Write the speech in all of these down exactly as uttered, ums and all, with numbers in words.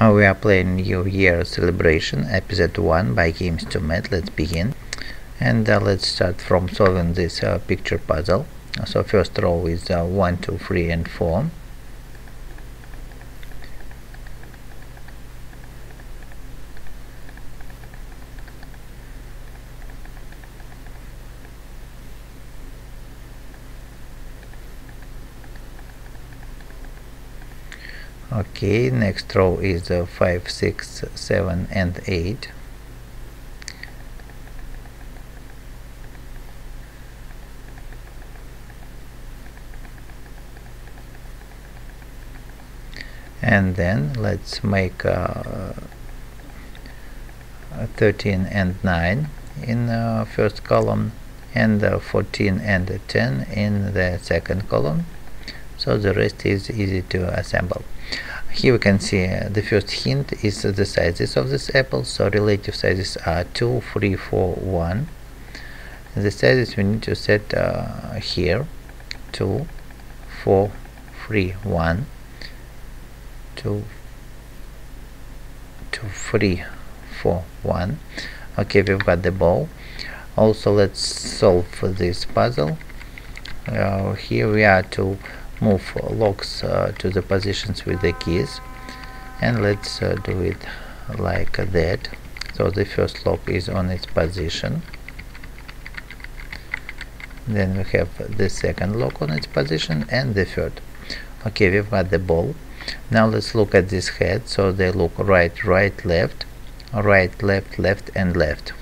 We are playing New Year Celebration Episode one by Games two Mad. Let's begin, and uh, let's start from solving this uh, picture puzzle. So first row is uh, one, two, three and four. Okay, next row is uh, five, six, seven and eight. And then let's make uh, thirteen and nine in the first column, and uh, fourteen and ten in the second column. So the rest is easy to assemble. Here we can see uh, the first hint is uh, the sizes of this apple. So relative sizes are two, three, four, one. The sizes we need to set uh, here: two, four, three, one, two, two, three, four, one. Okay, we've got the ball. Also, let's solve this puzzle. Uh, here we are to move locks uh, to the positions with the keys, and let's uh, do it like that. So the first lock is on its position, then we have the second lock on its position, and the third. Okay, we've got the ball. Now let's look at this head. So they look right, right, left, right, left, left and left.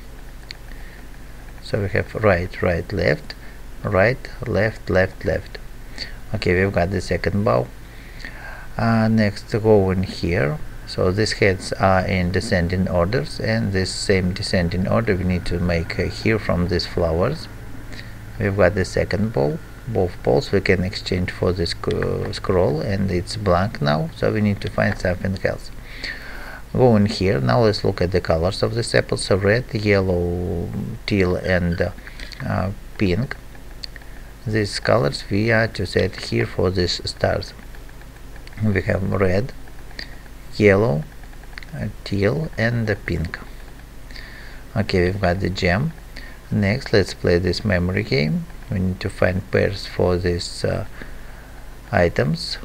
So we have right, right, left, right, left, left, left. Okay, we've got the second ball. Uh, next, go in here. So these heads are in descending orders, and this same descending order we need to make uh, here from these flowers. We've got the second ball. Both balls we can exchange for this uh, scroll, and it's blank now, so we need to find something else. Go in here. Now let's look at the colors of this apple. So red, yellow, teal and uh, uh, pink. These colors we are to set here for these stars. We have red, yellow, teal and the pink. Okay, we've got the gem. Next, let's play this memory game. We need to find pairs for these uh, items.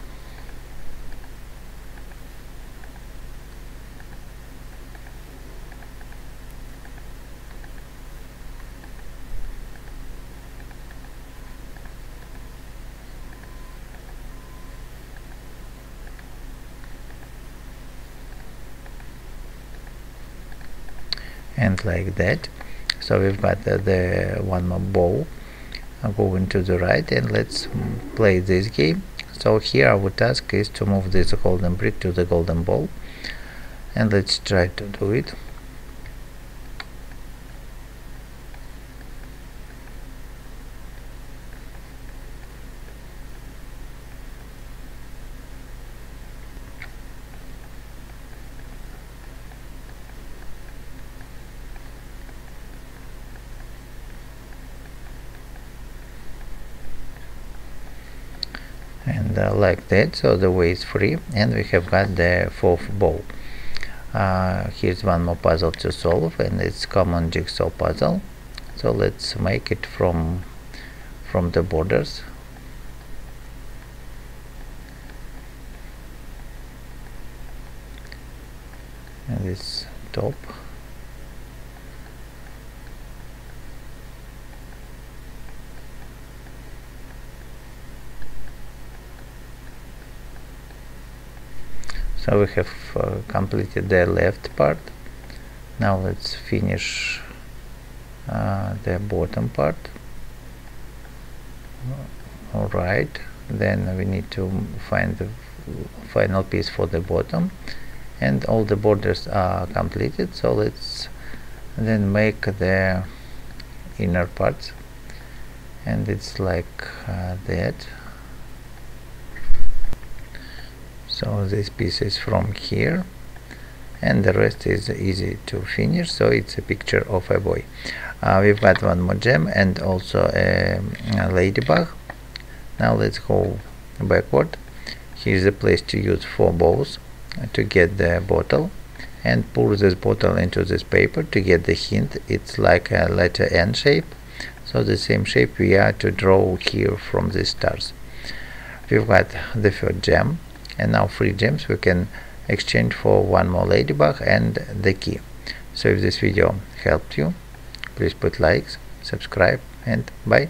And like that. So we've got the, the one more ball. I'll go into the right, and let's play this game. So here our task is to move this golden brick to the golden ball, and let's try to do it. And uh, like that. So the way is free, and we have got the fourth ball. Uh, here's one more puzzle to solve, and it's common jigsaw puzzle. So let's make it from from the borders. And this top. So we have uh, completed the left part. Now let's finish uh, the bottom part. All right, then we need to find the final piece for the bottom, and all the borders are completed. So let's then make the inner parts, and it's like uh, that. So this piece is from here, and the rest is easy to finish. So it's a picture of a boy. Uh, we've got one more gem and also a, a ladybug. Now let's go backward. Here's a place to use four balls. to get the bottle and pour this bottle into this paper to get the hint. It's like a letter N shape, so the same shape we are to draw here from the stars. We've got the third gem, and now three gems we can exchange for one more ladybug and the key. So if this video helped you, please put likes, subscribe, and bye.